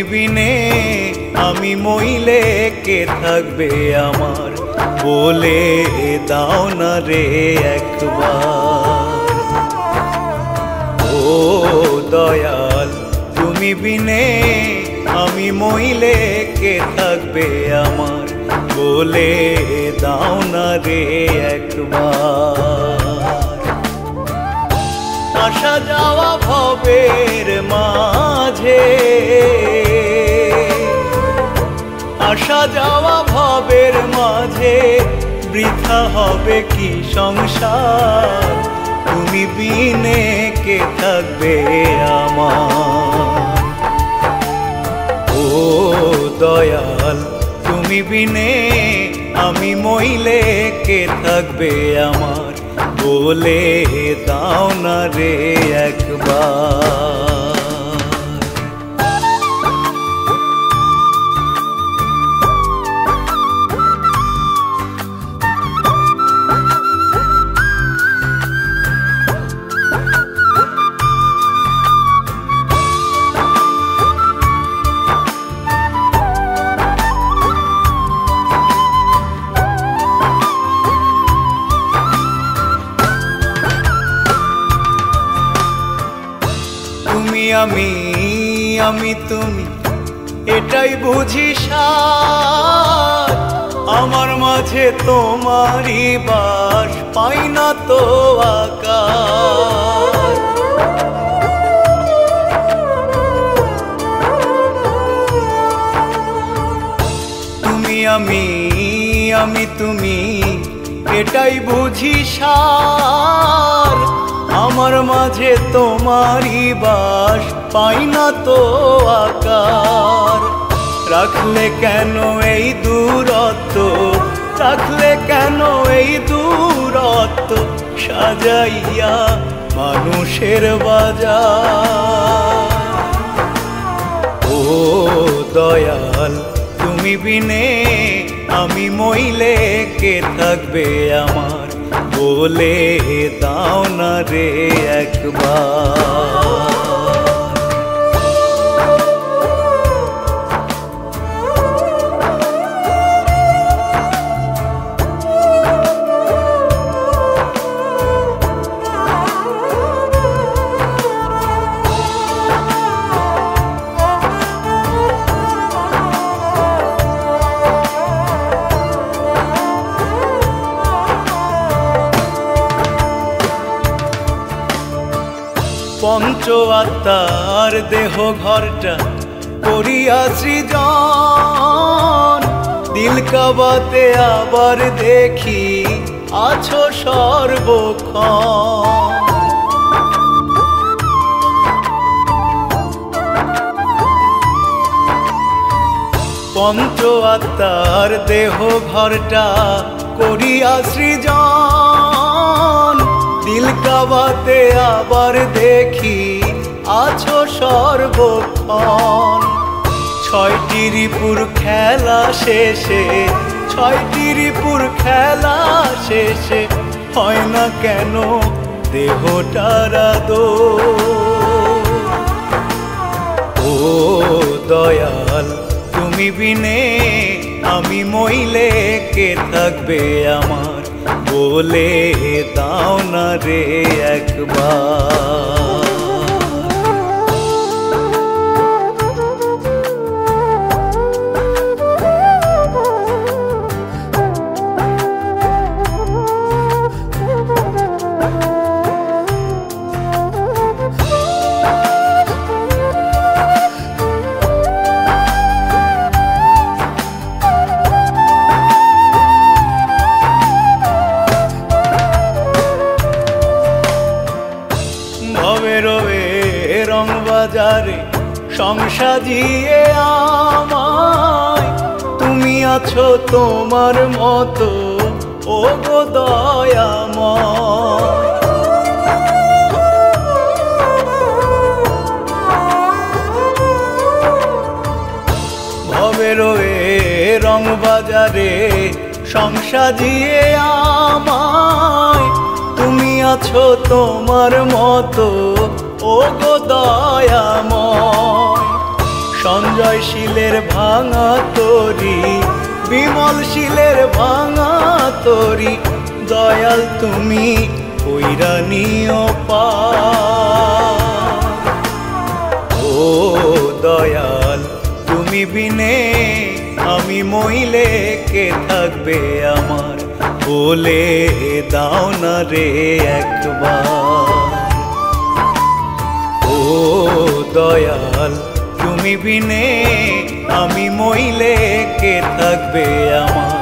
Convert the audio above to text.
দিবিনে আমি মইলে কে থাকবে আমার, বলে দাও না রে একবার। ও দয়াল তুমি বিনে আমি মইলে কে থাকবে আমার, বলে দাও না রে একবার। আসা যাওয়া ভবের মাঝে, আসা যাওয়া ভবের মাঝে বৃথা হবে কি সংসার, তুমি বিনে কে থাকবে আমার। ও দয়াল তুমি বিনে আমি মইলে কে থাকবে আমার, বলে দাও না রে একবার। আমি আমি তুমি এটাই বুঝি সাথ, আমার মাঝে তোমারই বাস পাই না তো আকাশ। তুমি আমি আমি তুমি এটাই বুঝি সাথ, আমার মাঝে তোমারই বাস পাই না তো আকার। রাখলে কেন এই দূরত্ব, রাখলে কেন এই দূরত্ব সাজাইয়া মানুষের বাজার। ও দয়াল তুমি বিনে আমি মইলে কে থাকবে আমার, বলে দাও না রে একবার। পঞ্চ আত্মার দেহ ঘরটা করিয়া সৃজন, দিলকাবাতে আবার দেখি আছো সর্বক্ষণ। পঞ্চ আত্মার দেহ ঘরটা করিয়া সৃজন, দিলকাবাতে আবার দেখি আছো সর্বক্ষণ। ছয়টি রিপুর খেলা শেষে, ছয়টি রিপুর খেলা শেষে হয় না কেন দেহটারা দো। ও দয়াল তুমি বিনে আমি মইলে কে থাকবে আমার, বলে দাও না রে একবার। সংসাজিয়ে আমায় তুমি আছো তোমার মতো, ও গো দয়াময়। ভবের রং বাজারে সংসাজিয়ে আমায় তুমি আছো তোমার মতো, ও গো দয়াময়। সঞ্জয় শীলের ভাঙা তরি, বিমল শীলের ভাঙা তরি, দয়াল তুমি কইরা নিও পার। ও দয়াল তুমি বিনে আমি মইলে কে থাকবে আমার, বলে দাও না রে একবার। ও দয়াল তুমি বিনে আমি মইলে কে থাকবে আমার।